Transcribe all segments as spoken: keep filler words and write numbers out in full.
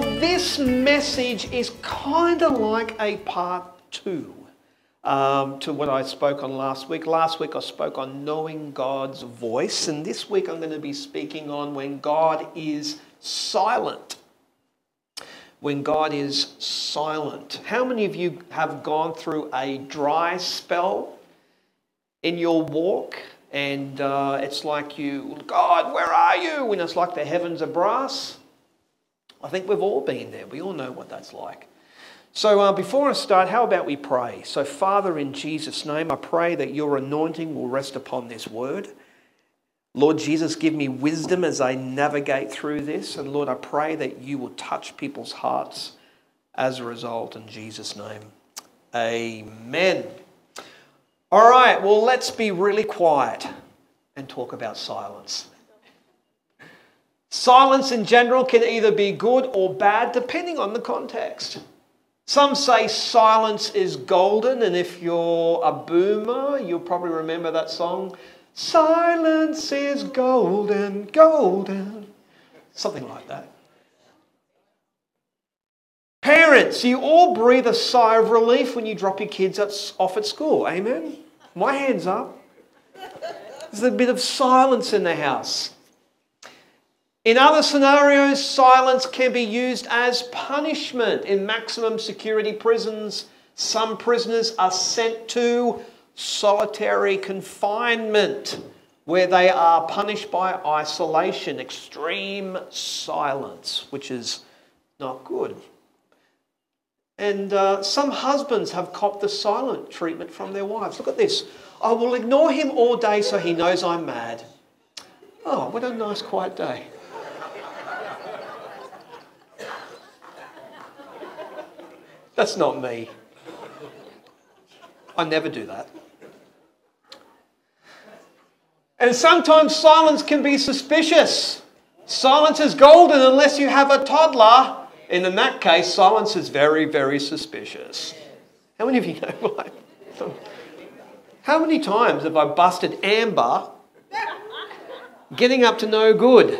well, this message is kind of like a part two um, to what I spoke on last week. Last week I spoke on knowing God's voice, and this week I'm going to be speaking on when God is silent. When God is silent. How many of you have gone through a dry spell in your walk? And uh, it's like you, God, where are you? And it's like the heavens are brass. I think we've all been there. We all know what that's like. So uh, before I start, how about we pray? So Father, in Jesus' name, I pray that your anointing will rest upon this word. Lord Jesus, give me wisdom as I navigate through this. And Lord, I pray that you will touch people's hearts as a result, in Jesus' name. Amen. All right, well, let's be really quiet and talk about silence. Silence in general can either be good or bad, depending on the context. Some say silence is golden, and if you're a boomer, you'll probably remember that song, Silence is Golden, Golden, something like that. Parents, you all breathe a sigh of relief when you drop your kids off at school, amen? My hand's up. There's a bit of silence in the house. In other scenarios, silence can be used as punishment. In maximum security prisons, some prisoners are sent to solitary confinement, where they are punished by isolation, extreme silence, which is not good. And uh, some husbands have copped the silent treatment from their wives. Look at this. I will ignore him all day so he knows I'm mad. Oh, what a nice quiet day. That's not me. I never do that. And sometimes silence can be suspicious. Silence is golden unless you have a toddler. And in that case, silence is very, very suspicious. How many of you know why? How many times have I busted Amber getting up to no good?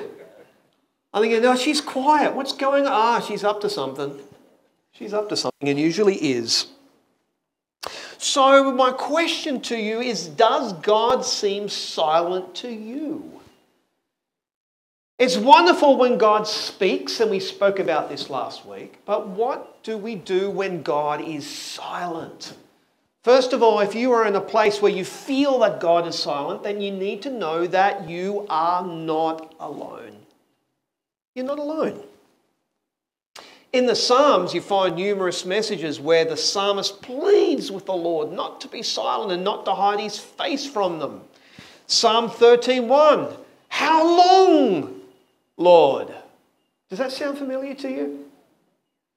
I'm thinking, no, she's quiet. What's going on? Ah, she's up to something. She's up to something, and usually is. So my question to you is, does God seem silent to you? It's wonderful when God speaks, and we spoke about this last week, but what do we do when God is silent? First of all, if you are in a place where you feel that God is silent, then you need to know that you are not alone. You're not alone. In the Psalms, you find numerous messages where the psalmist pleads with the Lord not to be silent and not to hide his face from them. Psalm thirteen one, how long, Lord? Does that sound familiar to you?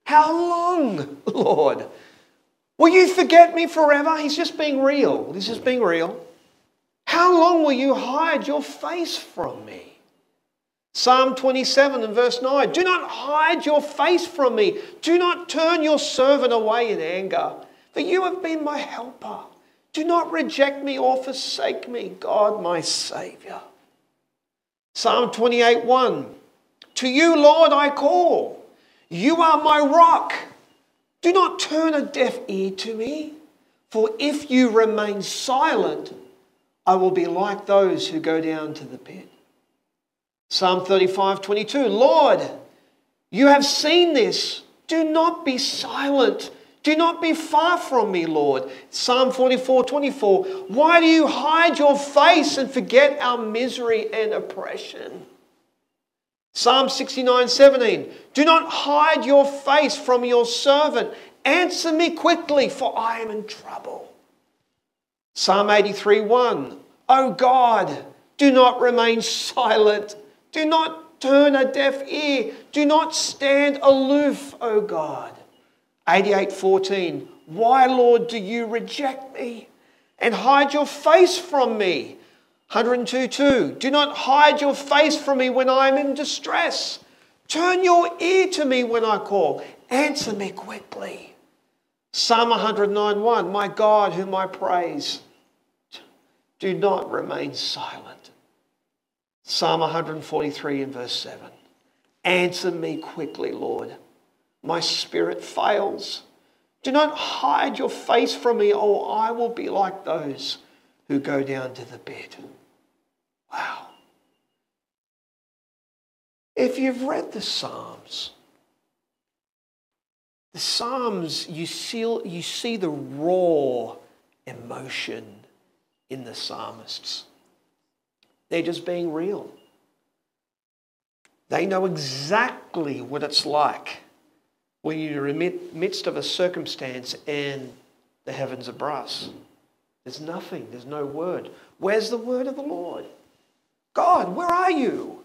How long, Lord? Will you forget me forever? He's just being real. He's just being real. How long will you hide your face from me? Psalm twenty-seven and verse nine. Do not hide your face from me. Do not turn your servant away in anger. For you have been my helper. Do not reject me or forsake me, God my Saviour. Psalm twenty-eight one. To you, Lord, I call. You are my rock. Do not turn a deaf ear to me, for if you remain silent, I will be like those who go down to the pit. Psalm thirty-five twenty-two. Lord, you have seen this. Do not be silent. Do not be far from me, Lord. Psalm forty-four twenty-four. Why do you hide your face and forget our misery and oppression? Psalm sixty-nine seventeen. Do not hide your face from your servant. Answer me quickly, for I am in trouble. Psalm eighty-three one. O God, do not remain silent. Do not turn a deaf ear. Do not stand aloof, O God. eighty-eight fourteen, why, Lord, do you reject me and hide your face from me? one oh two two, do not hide your face from me when I am in distress. Turn your ear to me when I call. Answer me quickly. Psalm one oh nine one, my God, whom I praise, do not remain silent. Psalm one forty-three and verse seven, answer me quickly, Lord. my spirit fails. Do not hide your face from me, or I will be like those who go down to the bed. Wow. If you've read the Psalms, the Psalms, you see, you see the raw emotion in the psalmists. They're just being real. They know exactly what it's like when you're in the midst of a circumstance and the heavens are brass. There's nothing. There's no word. Where's the word of the Lord? God, where are you?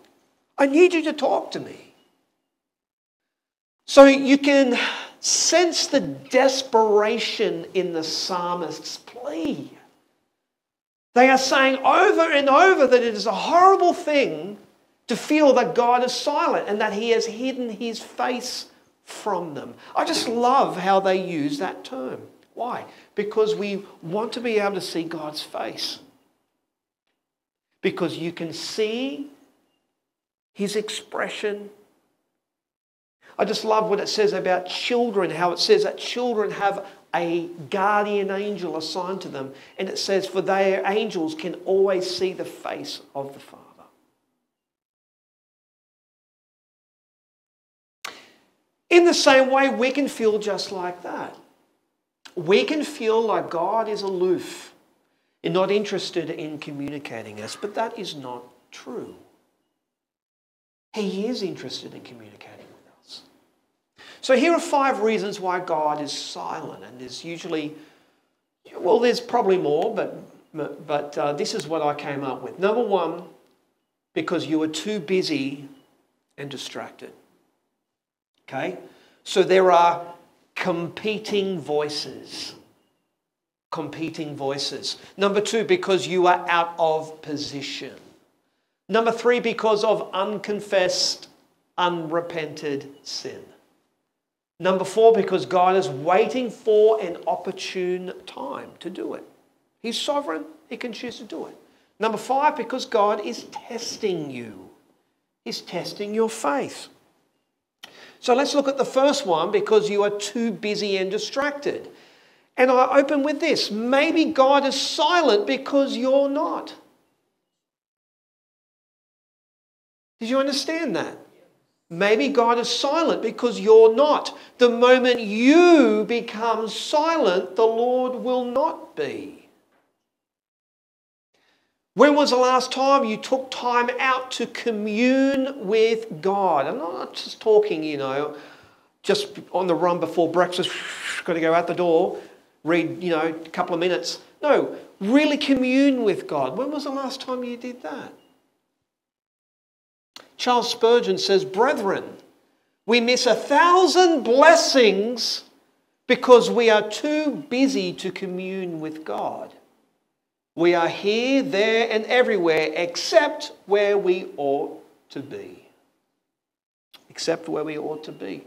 I need you to talk to me. So you can sense the desperation in the psalmist's plea. They are saying over and over that it is a horrible thing to feel that God is silent and that he has hidden his face from them. I just love how they use that term. Why? Because we want to be able to see God's face. Because you can see his expression. I just love what it says about children, how it says that children have a guardian angel assigned to them. And it says, for their angels can always see the face of the Father. In the same way, we can feel just like that. We can feel like God is aloof and not interested in communicating us, but that is not true. He is interested in communicating with us. So here are five reasons why God is silent, and there's usually, well, there's probably more, but, but uh, this is what I came up with. Number one, because you are too busy and distracted. Okay? So there are competing voices. Competing voices. Number two, because you are out of position. Number three, because of unconfessed, unrepented sin. Number four, because God is waiting for an opportune time to do it. He's sovereign. He can choose to do it. Number five, because God is testing you. He's testing your faith. So let's look at the first one, because you are too busy and distracted. And I open with this. Maybe God is silent because you're not. Did you understand that? Maybe God is silent because you're not. The moment you become silent, the Lord will not be. When was the last time you took time out to commune with God? I'm not just talking, you know, just on the run before breakfast, got to go out the door, read, you know, a couple of minutes. No, really commune with God. When was the last time you did that? Charles Spurgeon says, brethren, we miss a thousand blessings because we are too busy to commune with God. We are here, there, and everywhere except where we ought to be. Except where we ought to be.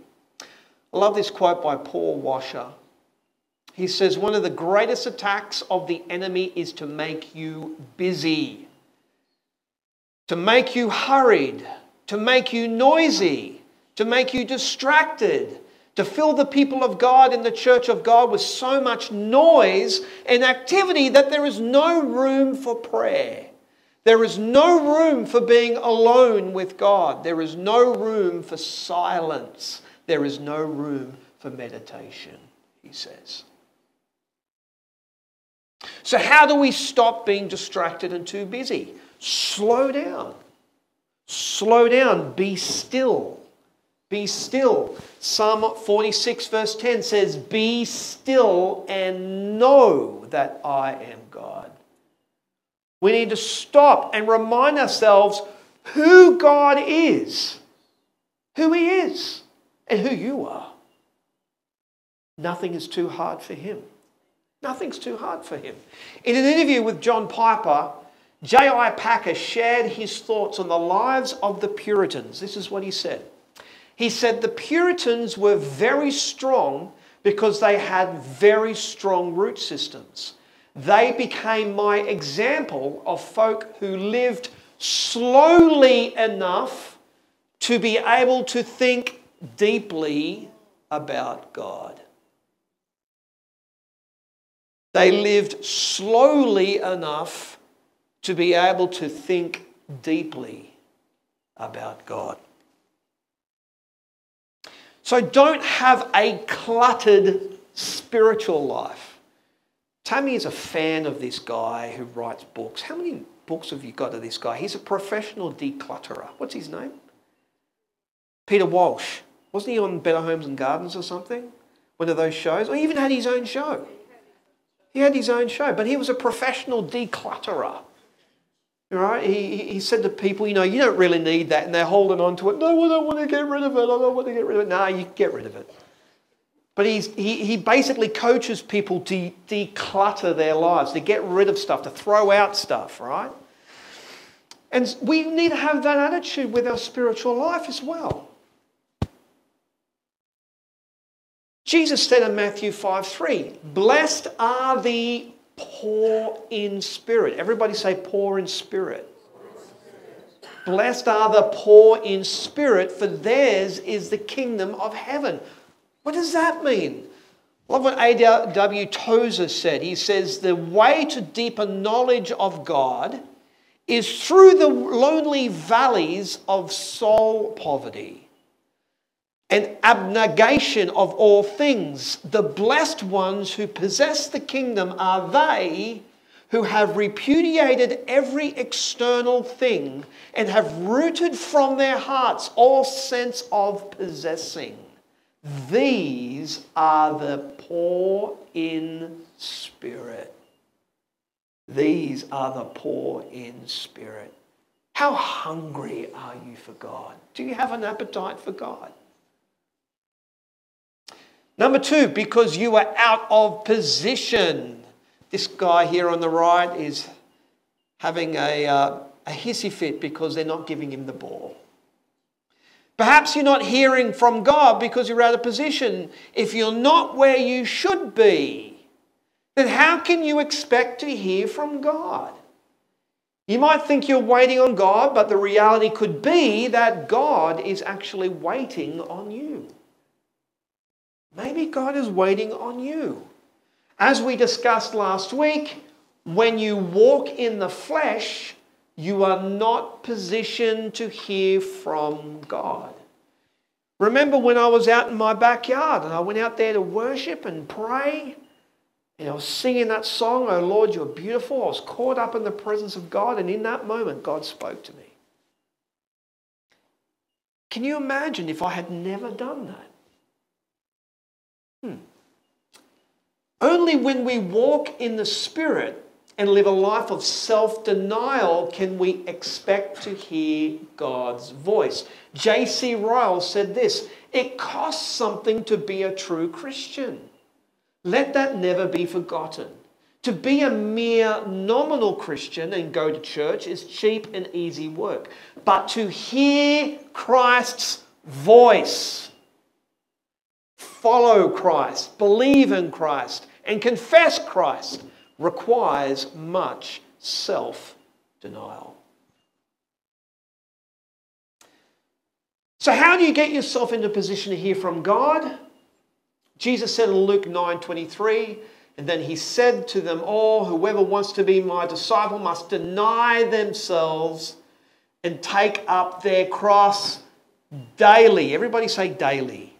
I love this quote by Paul Washer. He says, one of the greatest attacks of the enemy is to make you busy, to make you hurried, to make you noisy, to make you distracted, to fill the people of God and the church of God with so much noise and activity that there is no room for prayer. There is no room for being alone with God. There is no room for silence. There is no room for meditation, he says. So how do we stop being distracted and too busy? Slow down. Slow down. Be still. Be still. Psalm forty-six verse ten says, be still and know that I am God. We need to stop and remind ourselves who God is, who he is, and who you are. Nothing is too hard for him. Nothing's too hard for him. In an interview with John Piper, J I Packer shared his thoughts on the lives of the Puritans. This is what he said. He said the Puritans were very strong because they had very strong root systems. They became my example of folk who lived slowly enough to be able to think deeply about God. They lived slowly enough to be able to think deeply about God. So don't have a cluttered spiritual life. Tammy is a fan of this guy who writes books. How many books have you got of this guy? He's a professional declutterer. What's his name? Peter Walsh. Wasn't he on Better Homes and Gardens or something? One of those shows? Or he even had his own show. He had his own show, but he was a professional declutterer. Right? He, he said to people, you know, you don't really need that, and they're holding on to it. No, I don't want to get rid of it. I don't want to get rid of it. No, you get rid of it. But he's, he, he basically coaches people to declutter their lives, to get rid of stuff, to throw out stuff, right? And we need to have that attitude with our spiritual life as well. Jesus said in Matthew five three, blessed are the poor in spirit. Everybody say poor in spirit. Blessed are the poor in spirit, for theirs is the kingdom of heaven. What does that mean? I love what A W Tozer said. He says, the way to deeper knowledge of God is through the lonely valleys of soul poverty and abnegation of all things. The blessed ones who possess the kingdom are they who have repudiated every external thing and have rooted from their hearts all sense of possessing. These are the poor in spirit. These are the poor in spirit. How hungry are you for God? Do you have an appetite for God? Number two, because you are out of position. This guy here on the right is having a, uh, a hissy fit because they're not giving him the ball. Perhaps you're not hearing from God because you're out of position. If you're not where you should be, then how can you expect to hear from God? You might think you're waiting on God, but the reality could be that God is actually waiting on you. Maybe God is waiting on you. As we discussed last week, when you walk in the flesh, you are not positioned to hear from God. Remember when I was out in my backyard and I went out there to worship and pray, and I was singing that song, Oh Lord, You're Beautiful. I was caught up in the presence of God, and in that moment, God spoke to me. Can you imagine if I had never done that? Hmm. Only when we walk in the Spirit and live a life of self-denial can we expect to hear God's voice. J C Ryle said this, it costs something to be a true Christian. Let that never be forgotten. To be a mere nominal Christian and go to church is cheap and easy work. But to hear Christ's voice, follow Christ, believe in Christ, and confess Christ requires much self-denial. So how do you get yourself into a position to hear from God? Jesus said in Luke nine twenty-three, and then he said to them all, whoever wants to be my disciple must deny themselves and take up their cross daily. Everybody say daily.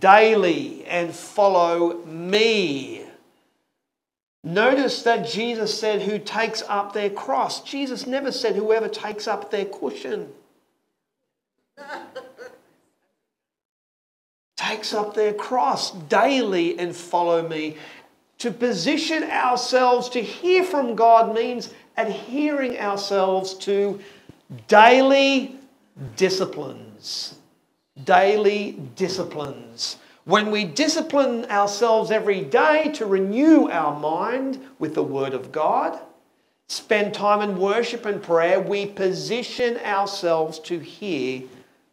Daily and follow me. Notice that Jesus said who takes up their cross. Jesus never said whoever takes up their cushion. Takes up their cross daily and follow me. To position ourselves to hear from God means adhering ourselves to daily disciplines. Daily disciplines. When we discipline ourselves every day to renew our mind with the Word of God, spend time in worship and prayer, we position ourselves to hear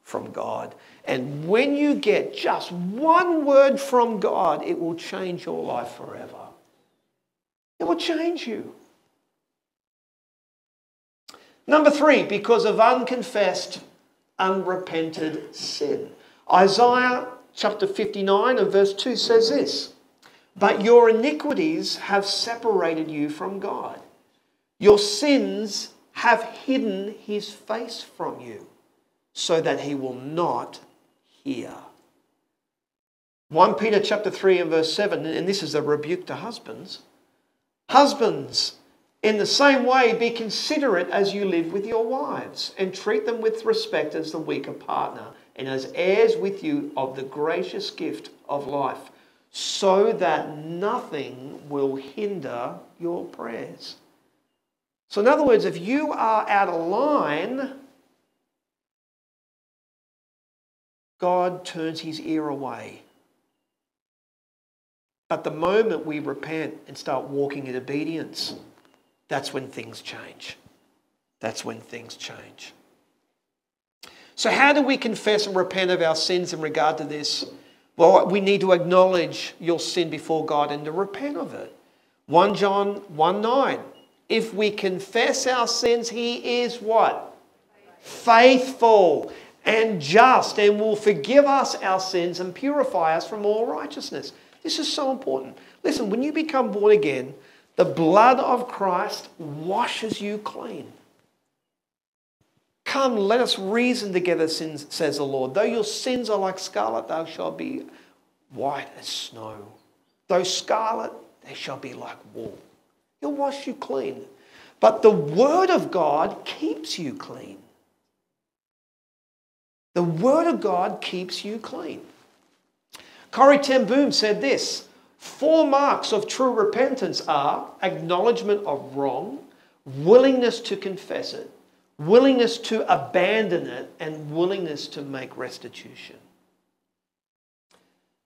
from God. And when you get just one word from God, it will change your life forever. It will change you. Number three, because of unconfessed unrepented sin. Isaiah chapter fifty-nine and verse two says this: "But your iniquities have separated you from God. Your sins have hidden his face from you, so that he will not hear." First Peter chapter three and verse seven, and this is a rebuke to husbands. "Husbands, in the same way, be considerate as you live with your wives, and treat them with respect as the weaker partner, and as heirs with you of the gracious gift of life, so that nothing will hinder your prayers." So in other words, if you are out of line, God turns his ear away. But the moment we repent and start walking in obedience, that's when things change. That's when things change. So how do we confess and repent of our sins in regard to this? Well, we need to acknowledge your sin before God and to repent of it. First John one nine. If we confess our sins, he is what? Faithful and just, and will forgive us our sins and purify us from all righteousness. This is so important. Listen, when you become born again, the blood of Christ washes you clean. "Come, let us reason together, sins, says the Lord. Though your sins are like scarlet, they shall be white as snow. Though scarlet, they shall be like wool." He'll wash you clean. But the word of God keeps you clean. The word of God keeps you clean. Corrie ten Boom said this: "Four marks of true repentance are acknowledgement of wrong, willingness to confess it, willingness to abandon it, and willingness to make restitution."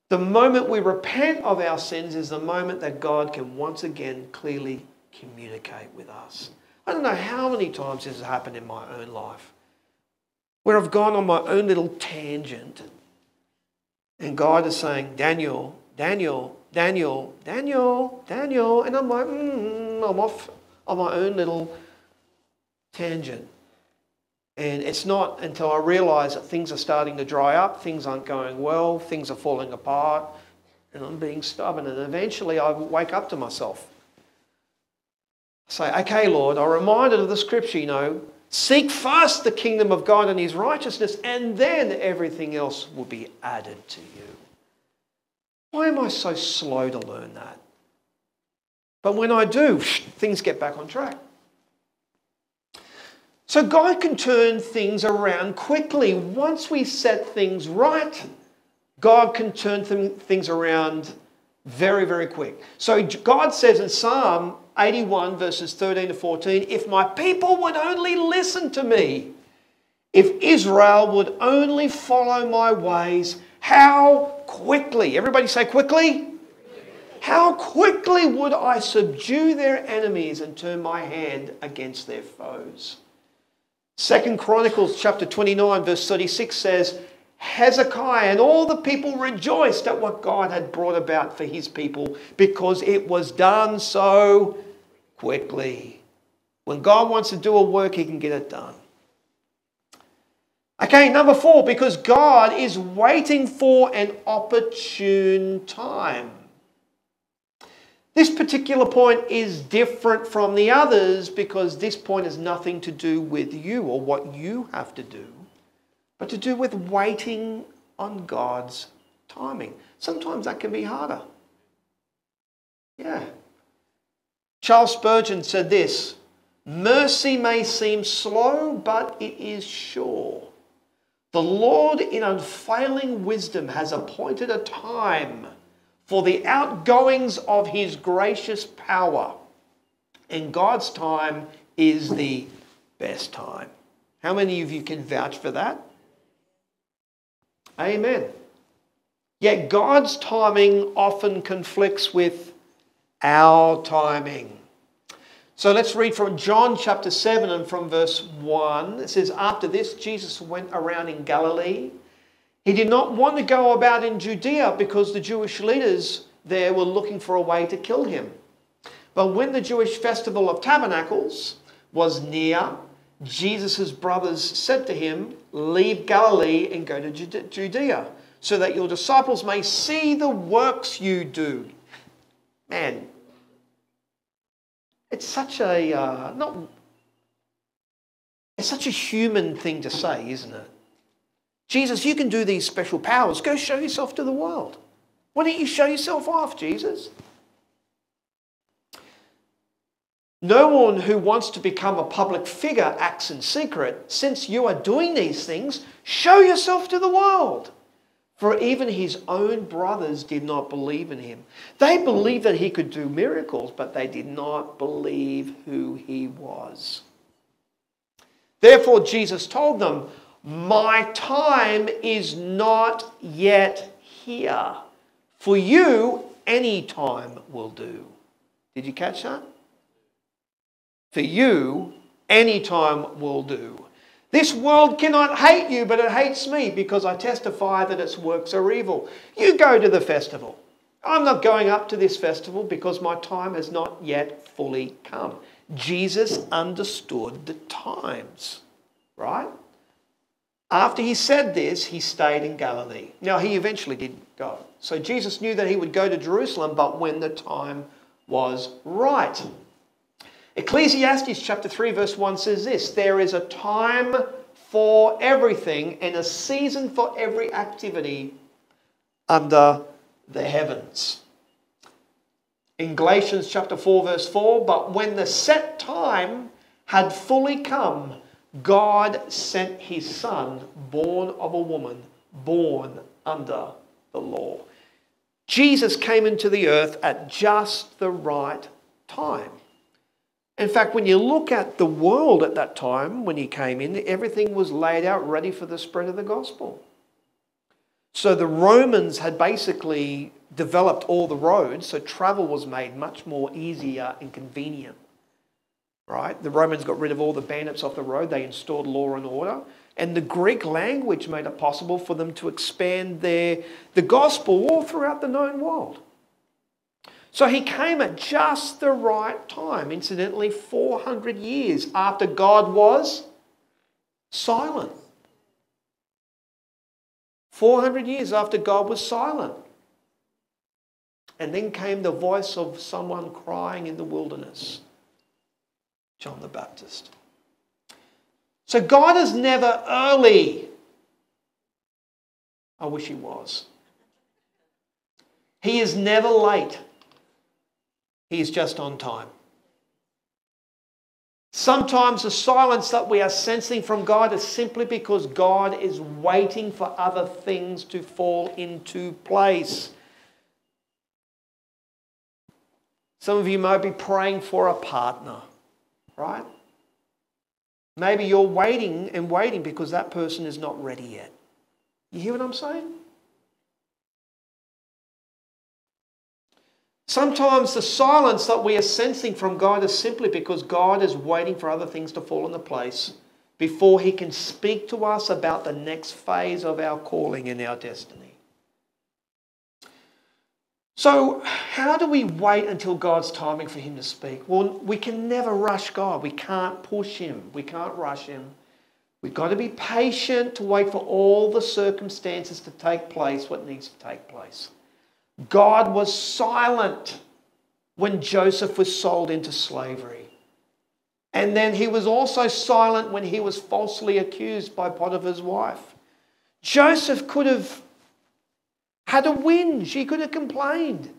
The moment we repent of our sins is the moment that God can once again clearly communicate with us. I don't know how many times this has happened in my own life, where I've gone on my own little tangent, and God is saying, "Daniel, Daniel, Daniel, Daniel, Daniel." And I'm like, mm, I'm off on my own little tangent. And it's not until I realise that things are starting to dry up, things aren't going well, things are falling apart, and I'm being stubborn. And eventually I wake up to myself. I say, "Okay, Lord," I'm reminded of the scripture, you know, "Seek first the kingdom of God and his righteousness, and then everything else will be added to you." Why am I so slow to learn that? But when I do, things get back on track. So God can turn things around quickly. Once we set things right, God can turn things around very, very quick. So God says in Psalm eighty-one verses thirteen to fourteen, "If my people would only listen to me, if Israel would only follow my ways, how quickly," everybody say quickly, "how quickly would I subdue their enemies and turn my hand against their foes." Second Chronicles chapter twenty-nine verse thirty-six says, "Hezekiah and all the people rejoiced at what God had brought about for his people, because it was done so quickly." When God wants to do a work, he can get it done. Okay, number four, because God is waiting for an opportune time. This particular point is different from the others because this point has nothing to do with you or what you have to do, but to do with waiting on God's timing. Sometimes that can be harder. Yeah. Charles Spurgeon said this: "Mercy may seem slow, but it is sure. The Lord in unfailing wisdom has appointed a time for the outgoings of his gracious power, and God's time is the best time." How many of you can vouch for that? Amen. Yet God's timing often conflicts with our timing. So let's read from John chapter seven and from verse one. It says, "After this, Jesus went around in Galilee. He did not want to go about in Judea because the Jewish leaders there were looking for a way to kill him. But when the Jewish festival of tabernacles was near, Jesus' brothers said to him, 'Leave Galilee and go to Judea, so that your disciples may see the works you do. Man, it's such a uh, not it's such a human thing to say, isn't it? Jesus, you can do these special powers. Go show yourself to the world. Why don't you show yourself off, Jesus? No one who wants to become a public figure acts in secret. Since you are doing these things, show yourself to the world. For even his own brothers did not believe in him. They believed that he could do miracles, but they did not believe who he was. Therefore, Jesus told them, "My time is not yet here. For you, any time will do." Did you catch that? For you, any time will do. This world cannot hate you, but it hates me because I testify that its works are evil. You go to the festival. I'm not going up to this festival because my time has not yet fully come. Jesus understood the times, right? After he said this, he stayed in Galilee. Now, he eventually did go. So Jesus knew that he would go to Jerusalem, but when the time was right. Ecclesiastes chapter three verse one says this, "There is a time for everything and a season for every activity under the heavens." In Galatians chapter four verse four, "But when the set time had fully come, God sent his son, born of a woman, born under the law." Jesus came into the earth at just the right time. In fact, when you look at the world at that time, when he came in, everything was laid out ready for the spread of the gospel. So the Romans had basically developed all the roads, so travel was made much more easier and convenient, right? The Romans got rid of all the bandits off the road. They installed law and order. And the Greek language made it possible for them to expand their, the gospel all throughout the known world. So he came at just the right time, incidentally, four hundred years after God was silent. four hundred years after God was silent. And then came the voice of someone crying in the wilderness, John the Baptist. So God is never early. I wish he was. He is never late. He's just on time. Sometimes the silence that we are sensing from God is simply because God is waiting for other things to fall into place. Some of you might be praying for a partner, right? Maybe you're waiting and waiting because that person is not ready yet. You hear what I'm saying? Sometimes the silence that we are sensing from God is simply because God is waiting for other things to fall into place before he can speak to us about the next phase of our calling and our destiny. So how do we wait until God's timing for him to speak? Well, we can never rush God. We can't push him. We can't rush him. We've got to be patient to wait for all the circumstances to take place, what needs to take place. God was silent when Joseph was sold into slavery. And then he was also silent when he was falsely accused by Potiphar's wife. Joseph could have had a whinge. He could have complained.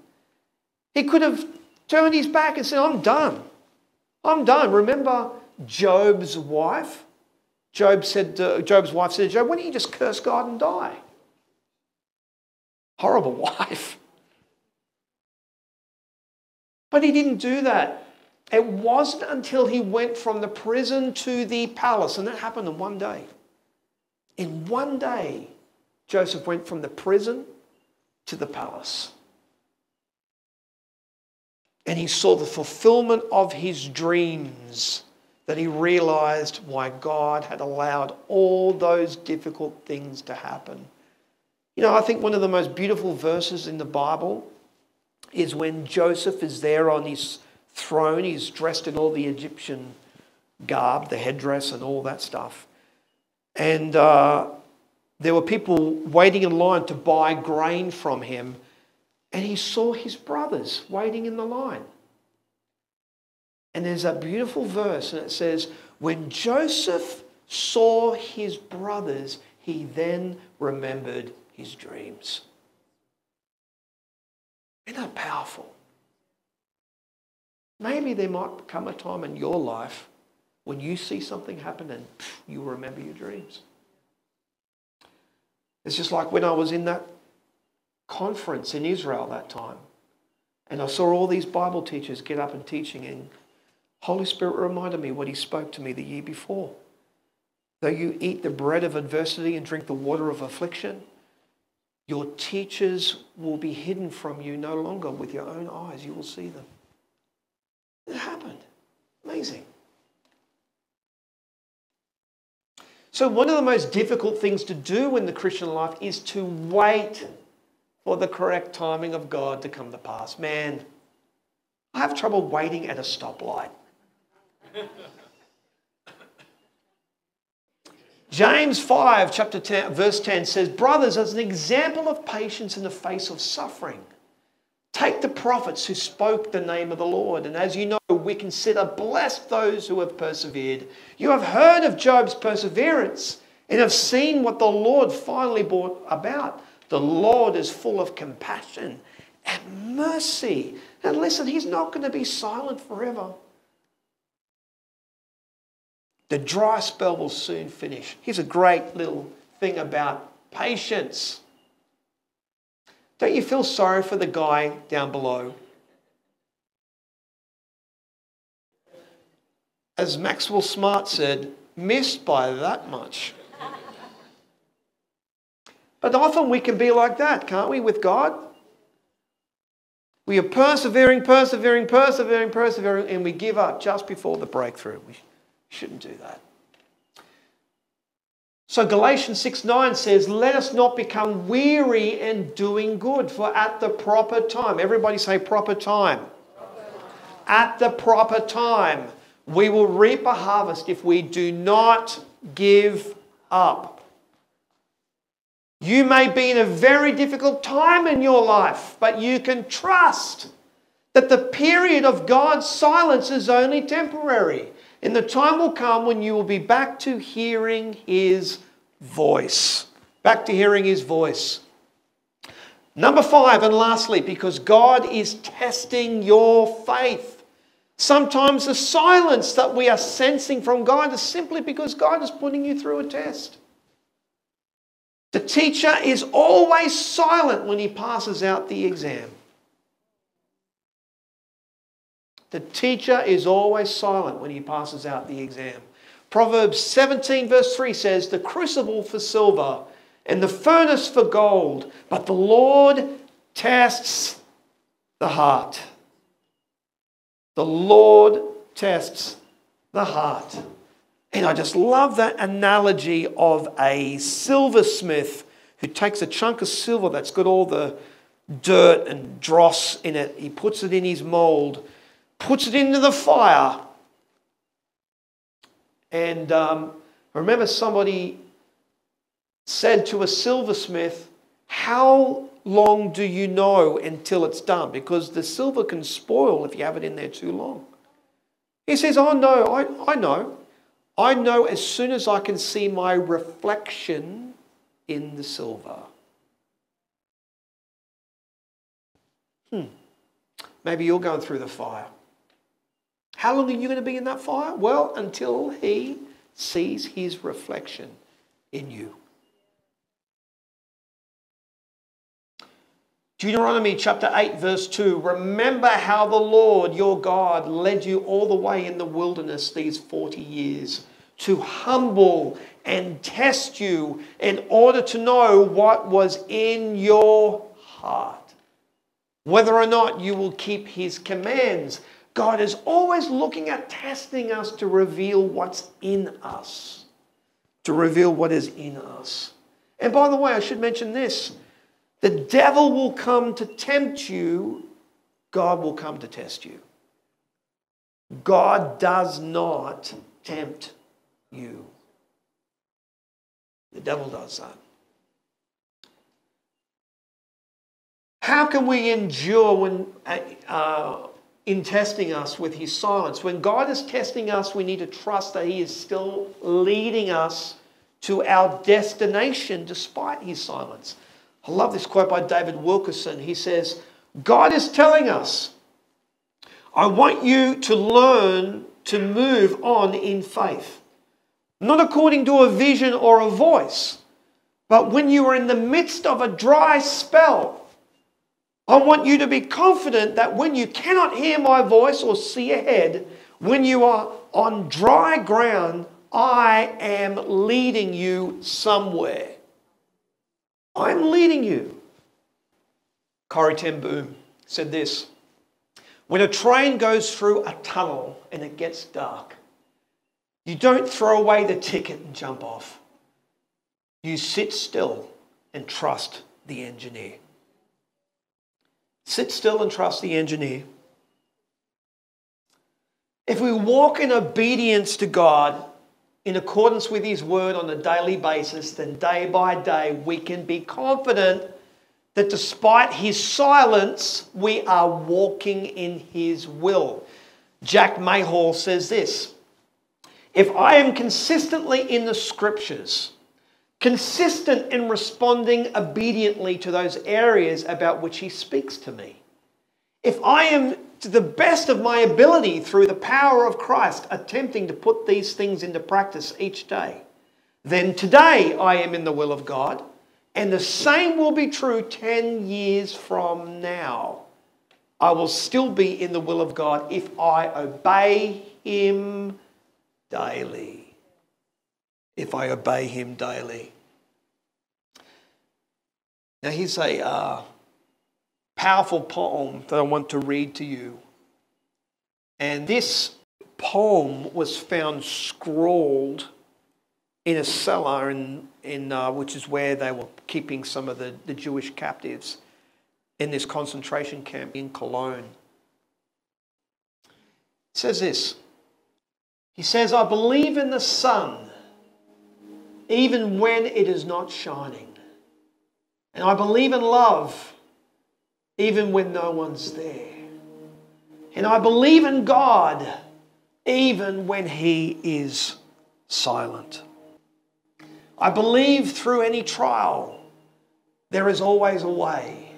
He could have turned his back and said, "I'm done. I'm done." Remember Job's wife? Job said, uh, Job's wife said to Job, "Why don't you just curse God and die?" Horrible wife. But he didn't do that. It wasn't until he went from the prison to the palace, and that happened in one day. In one day, Joseph went from the prison to the palace. And he saw the fulfillment of his dreams, that he realized why God had allowed all those difficult things to happen. You know, I think one of the most beautiful verses in the Bible is when Joseph is there on his throne. He's dressed in all the Egyptian garb, the headdress and all that stuff. And uh, There were people waiting in line to buy grain from him, and he saw his brothers waiting in the line. And there's that beautiful verse, and it says, when Joseph saw his brothers, he then remembered his dreams. Isn't that powerful? Maybe there might come a time in your life when you see something happen and you remember your dreams. It's just like when I was in that conference in Israel that time, and I saw all these Bible teachers get up and teaching, and Holy Spirit reminded me what he spoke to me the year before. Though you eat the bread of adversity and drink the water of affliction, your teachers will be hidden from you no longer. With your own eyes, you will see them. It happened. Amazing. So one of the most difficult things to do in the Christian life is to wait for the correct timing of God to come to pass. Man, I have trouble waiting at a stoplight. James five, chapter ten, verse ten says, brothers, as an example of patience in the face of suffering, take the prophets who spoke the name of the Lord. And as you know, we consider blessed those who have persevered. You have heard of Job's perseverance and have seen what the Lord finally brought about. The Lord is full of compassion and mercy. And listen, he's not going to be silent forever. The dry spell will soon finish. Here's a great little thing about patience. Don't you feel sorry for the guy down below? As Maxwell Smart said, missed by that much. But often we can be like that, can't we, with God? We are persevering, persevering, persevering, persevering, and we give up just before the breakthrough. We shouldn't do that. So Galatians six nine says, let us not become weary in doing good, for at the proper time, everybody say proper time. Proper time. At the proper time, we will reap a harvest if we do not give up. You may be in a very difficult time in your life, but you can trust that the period of God's silence is only temporary. And the time will come when you will be back to hearing his voice. Back to hearing his voice. Number five, and lastly, because God is testing your faith. Sometimes the silence that we are sensing from God is simply because God is putting you through a test. The teacher is always silent when he passes out the exam. The teacher is always silent when he passes out the exam. Proverbs seventeen verse three says, the crucible for silver and the furnace for gold, but the Lord tests the heart. The Lord tests the heart. And I just love that analogy of a silversmith who takes a chunk of silver that's got all the dirt and dross in it. He puts it in his mold, puts it into the fire. And um, I remember somebody said to a silversmith, how long do you know until it's done? Because the silver can spoil if you have it in there too long. He says, oh no, I, I know. I know as soon as I can see my reflection in the silver. Hmm. Maybe you're going through the fire. How long are you going to be in that fire? Well, until he sees his reflection in you. Deuteronomy chapter eight verse two. Remember how the Lord your God led you all the way in the wilderness these forty years to humble and test you in order to know what was in your heart, whether or not you will keep his commands. God is always looking at testing us to reveal what's in us. To reveal what is in us. And by the way, I should mention this. The devil will come to tempt you. God will come to test you. God does not tempt you. The devil does that. How can we endure when uh, in testing us with his silence? When God is testing us, we need to trust that he is still leading us to our destination despite his silence. I love this quote by David Wilkerson. He says, God is telling us, I want you to learn to move on in faith, not according to a vision or a voice, but when you are in the midst of a dry spell, I want you to be confident that when you cannot hear my voice or see ahead, when you are on dry ground, I am leading you somewhere. I'm leading you. Corrie ten Boom said this, when a train goes through a tunnel and it gets dark, you don't throw away the ticket and jump off. You sit still and trust the engineer. Sit still and trust the engineer. If we walk in obedience to God, in accordance with his word on a daily basis, then day by day we can be confident that despite his silence, we are walking in his will. Jack Mayhall says this, if I am consistently in the scriptures, consistent in responding obediently to those areas about which he speaks to me, if I am to the best of my ability through the power of Christ attempting to put these things into practice each day, then today I am in the will of God, and the same will be true ten years from now. I will still be in the will of God if I obey him daily. If I obey him daily. Now here's a uh, powerful poem that I want to read to you. And this poem was found scrawled in a cellar, in, in, uh, which is where they were keeping some of the, the Jewish captives in this concentration camp in Cologne. It says this. He says, I believe in the sun, even when it is not shining. And I believe in love, even when no one's there. And I believe in God, even when he is silent. I believe through any trial, there is always a way.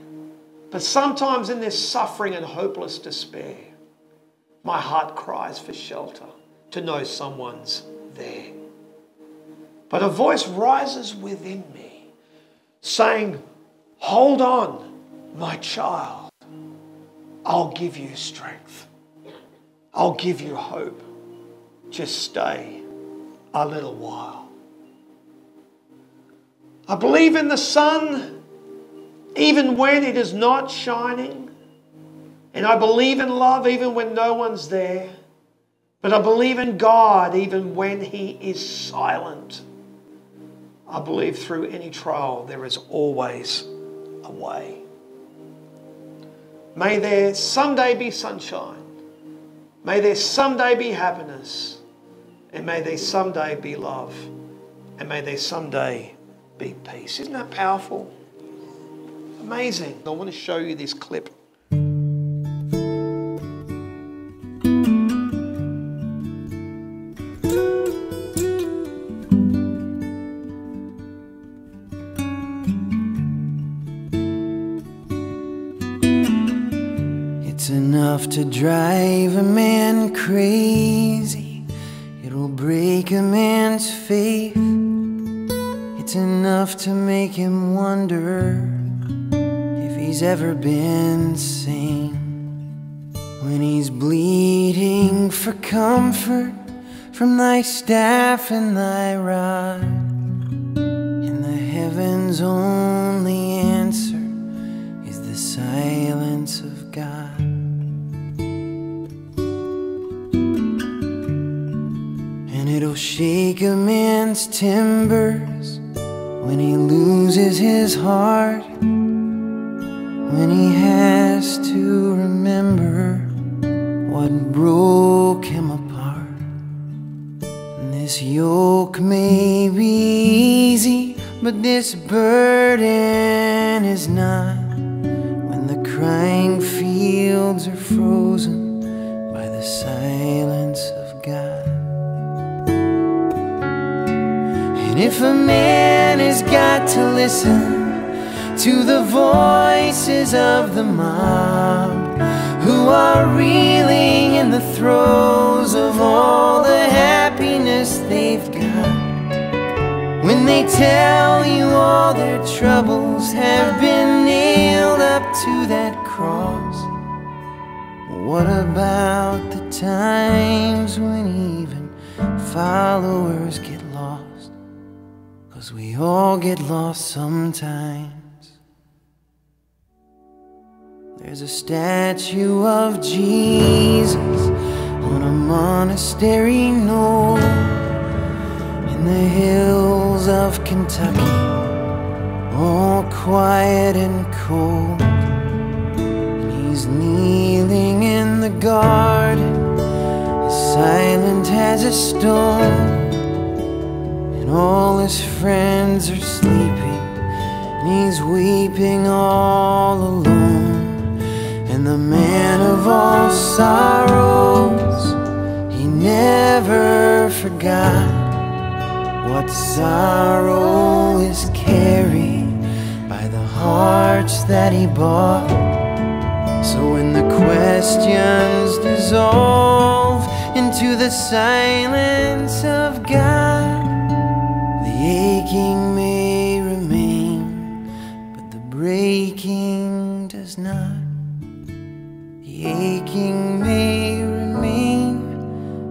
But sometimes in this suffering and hopeless despair, my heart cries for shelter, to know someone's there. But a voice rises within me, saying, hold on, my child. I'll give you strength. I'll give you hope. Just stay a little while. I believe in the sun, even when it is not shining. And I believe in love, even when no one's there. But I believe in God, even when he is silent. I believe through any trial, there is always a way. May there someday be sunshine. May there someday be happiness. And may there someday be love. And may there someday be peace. Isn't that powerful? Amazing. I want to show you this clip. It's enough to drive a man crazy. It'll break a man's faith. It's enough to make him wonder if he's ever been sane. When he's bleeding for comfort from thy staff and thy rod, and the heaven's only answer is the silence of God. And it'll shake a man's timbers when he loses his heart, when he has to remember what broke him apart. And this yoke may be easy, but this burden is not. When fields are frozen by the silence of God. And if a man has got to listen to the voices of the mob, who are reeling in the throes of all the happiness they've got, when they tell you all their troubles have been nailed up to that cross, what about the times when even followers get lost? 'Cause we all get lost sometimes. There's a statue of Jesus on a monastery knoll in the hills of Kentucky, all quiet and cold. And he's kneeling in the garden, as silent as a stone, and all his friends are sleeping, and he's weeping all alone. And the man of all sorrows, he never forgot what sorrow is carried by the hearts that he bought. So when the questions dissolve into the silence of God, the aching may remain, but the breaking does not. The aching may remain,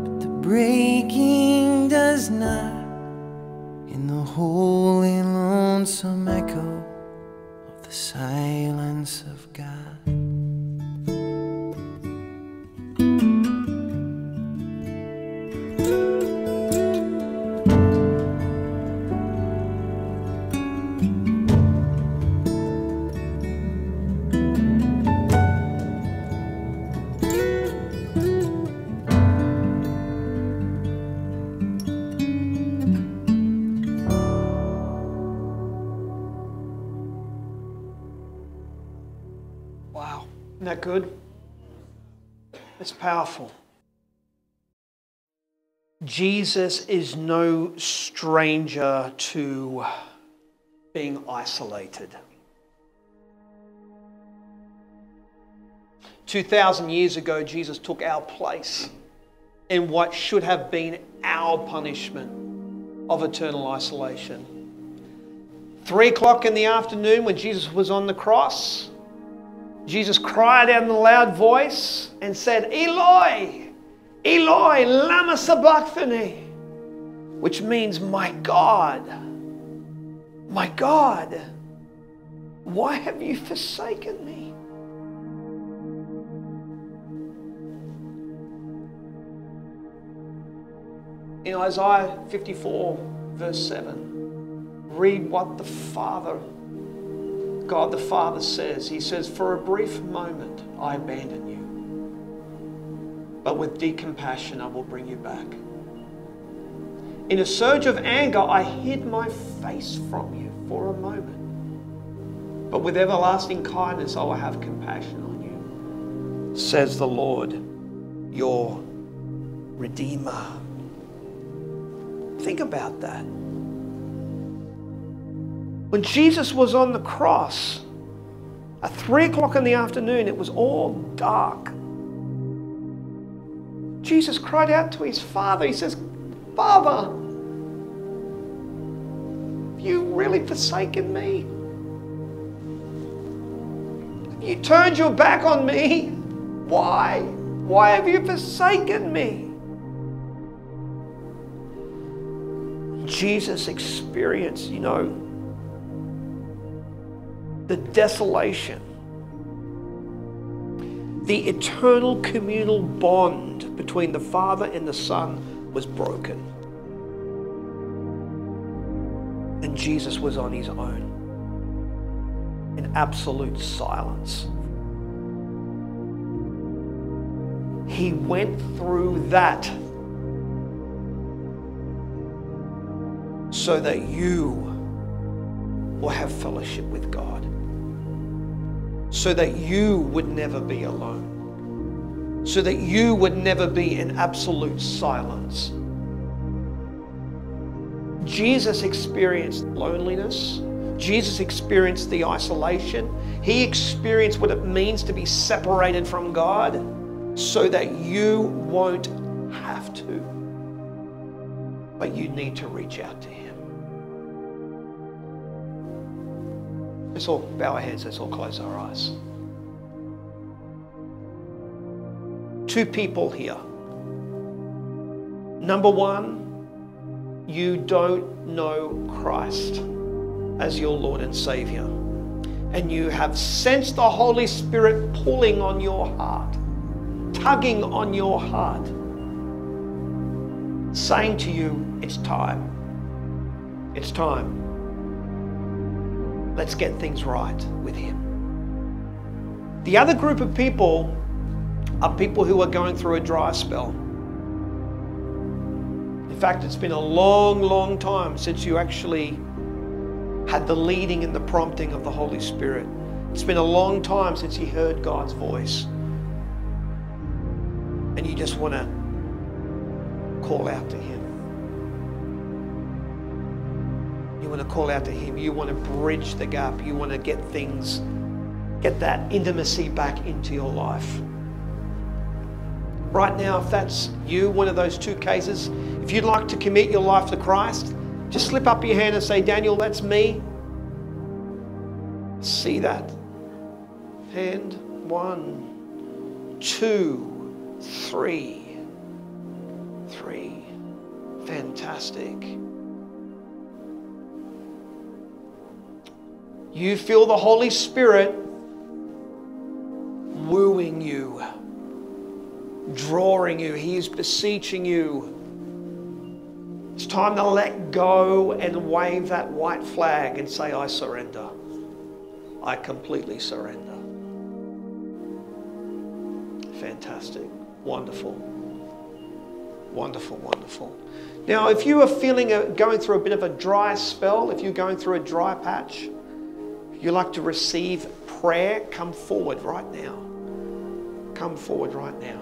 but the breaking does not. In the holy, lonesome echo of the silence of God. Isn't that good? It's powerful. Jesus is no stranger to being isolated. two thousand years ago, Jesus took our place in what should have been our punishment of eternal isolation. Three o'clock in the afternoon, when Jesus was on the cross, Jesus cried out in a loud voice and said, "Eloi, Eloi, lama sabachthani," which means, "My God, my God, why have you forsaken me?" In Isaiah fifty-four, verse seven, read what the Father God the Father says. He says, "For a brief moment I abandon you, but with deep compassion I will bring you back. In a surge of anger I hid my face from you for a moment, but with everlasting kindness I will have compassion on you, says the Lord, your Redeemer." Think about that. When Jesus was on the cross, at three o'clock in the afternoon, it was all dark. Jesus cried out to his Father. He says, "Father, have you really forsaken me? Have you turned your back on me? Why? Why have you forsaken me?" Jesus experienced, you know, the desolation. The eternal communal bond between the Father and the Son was broken. And Jesus was on his own, in absolute silence. He went through that so that you will have fellowship with God, so that you would never be alone. so that you would never be in absolute silence. Jesus experienced loneliness. Jesus experienced the isolation. He experienced what it means to be separated from God so that you won't have to. But you need to reach out to Him. Let's all bow our heads. Let's all close our eyes. Two people here. Number one, you don't know Christ as your Lord and Savior, and you have sensed the Holy Spirit pulling on your heart, tugging on your heart, saying to you, it's time, it's time. Let's get things right with Him. The other group of people are people who are going through a dry spell. In fact, it's been a long, long time since you actually had the leading and the prompting of the Holy Spirit. It's been a long time since you heard God's voice. And you just want to call out to Him. You want to call out to Him. You want to bridge the gap. You want to get things, get that intimacy back into your life. Right now, if that's you, one of those two cases, if you'd like to commit your life to Christ, just slip up your hand and say, Daniel, that's me. See that? Hand, one, two, three, three. Fantastic. You feel the Holy Spirit wooing you, drawing you. He is beseeching you. It's time to let go and wave that white flag and say, I surrender. I completely surrender. Fantastic. Wonderful. Wonderful, wonderful. Now, if you are feeling, a, going through a bit of a dry spell, if you're going through a dry patch, if you like to receive prayer, come forward right now. Come forward right now.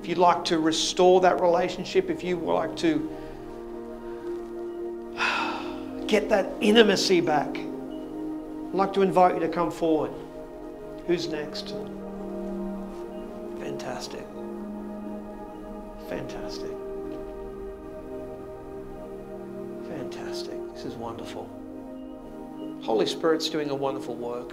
If you'd like to restore that relationship, if you would like to get that intimacy back, I'd like to invite you to come forward. Who's next? Fantastic. Fantastic. Fantastic. This is wonderful. Holy Spirit's doing a wonderful work.